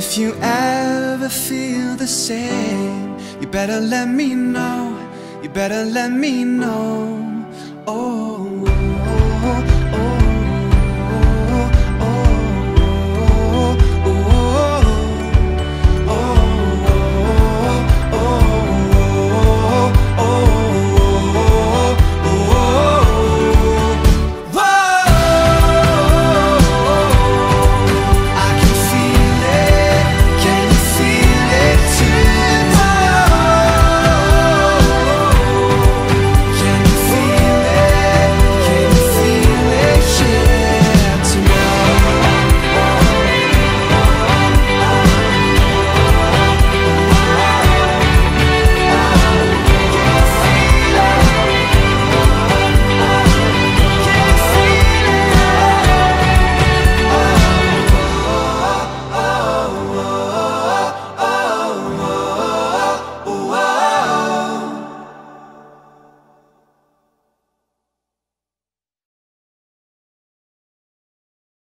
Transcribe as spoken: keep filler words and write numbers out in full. If you ever feel the same, you better let me know, you better let me know, oh.